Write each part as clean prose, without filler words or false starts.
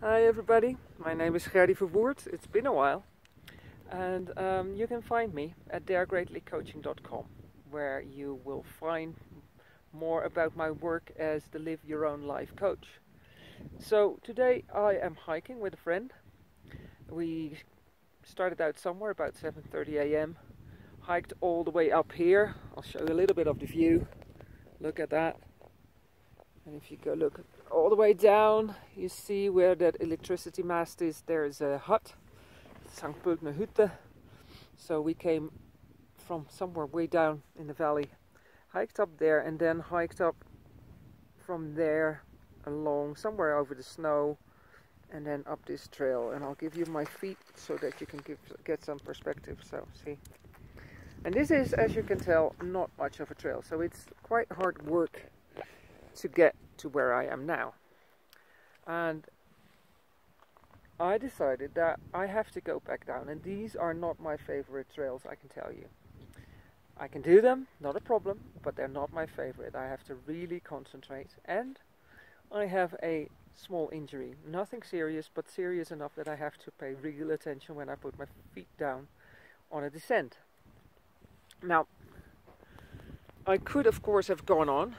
Hi everybody, my name is Gerdie Verwoerd. It's been a while, and you can find me at daregreatlycoaching.com, where you will find more about my work as the Live Your Own Life coach. So today I am hiking with a friend. We started out somewhere about 7:30 a.m, hiked all the way up here. I'll show you a little bit of the view. Look at that. And if you go look all the way down, you see where that electricity mast is. There is a hut, Sankt Pöltner Hütte. So we came from somewhere way down in the valley, hiked up there, and then hiked up from there along somewhere over the snow, and then up this trail. And I'll give you my feet so that you can get some perspective. So see, and this is, as you can tell, not much of a trail. So it's quite hard work to get to where I am now, and I decided that I have to go back down. And these are not my favorite trails, I can tell you. I can do them, not a problem, but they're not my favorite. I have to really concentrate, and I have a small injury, nothing serious, but serious enough that I have to pay real attention when I put my feet down on a descent. Now, I could of course have gone on,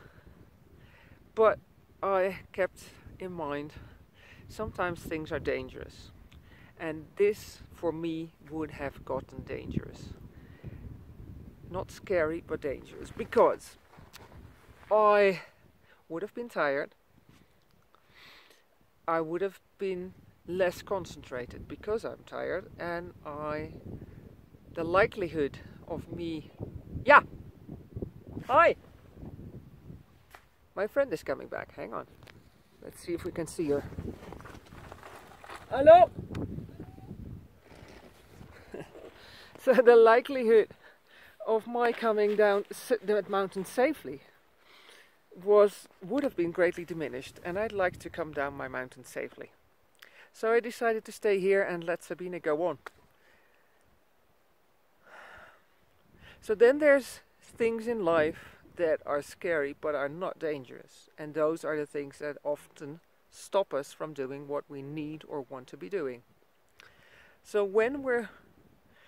but I kept in mind, sometimes things are dangerous, and this for me would have gotten dangerous. Not scary, but dangerous, because I would have been tired, I would have been less concentrated because I'm tired, and the likelihood of me... Yeah! Hi! My friend is coming back, hang on. Let's see if we can see her. Hello! So the likelihood of my coming down that mountain safely would have been greatly diminished, and I'd like to come down my mountain safely. So I decided to stay here and let Sabine go on. So then there's things in life that are scary but are not dangerous, and those are the things that often stop us from doing what we need or want to be doing. So when we're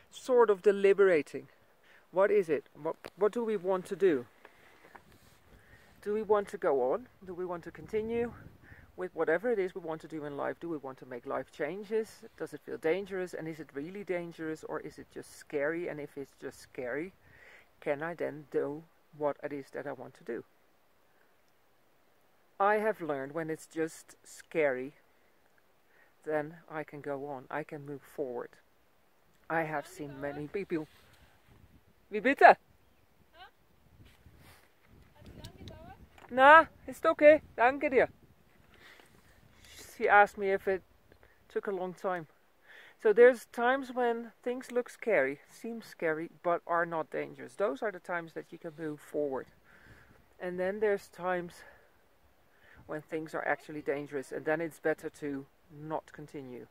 sort of deliberating, what is it? What do we want to do? Do we want to go on? Do we want to continue with whatever it is we want to do in life? Do we want to make life changes? Does it feel dangerous, and is it really dangerous, or is it just scary? And if it's just scary, can I then do what it is that I want to do? I have learned, when it's just scary, then I can go on, I can move forward. I have seen many people... Wie bitte? Nah, it's okay, danke dir. She asked me if it took a long time. So there's times when things look scary, seem scary, but are not dangerous. Those are the times that you can move forward. And then there's times when things are actually dangerous, and then it's better to not continue.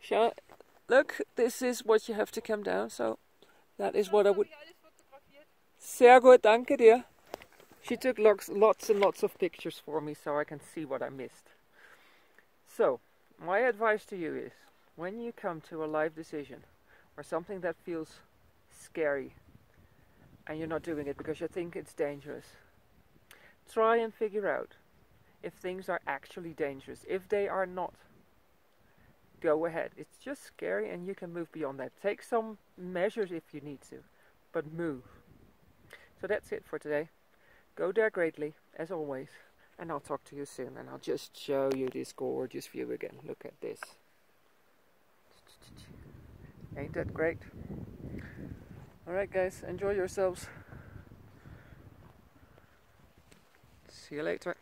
Sure. Look, this is what you have to come down, so that is what I would... Sehr gut, danke dir. She took lots and lots of pictures for me, so I can see what I missed. So, my advice to you is, when you come to a life decision, or something that feels scary, and you're not doing it because you think it's dangerous, try and figure out if things are actually dangerous. If they are not, go ahead. It's just scary, and you can move beyond that. Take some measures if you need to, but move. So that's it for today. Go Dare Greatly, as always, and I'll talk to you soon. And I'll just show you this gorgeous view again. Look at this. Ain't that great? Alright guys, enjoy yourselves. See you later.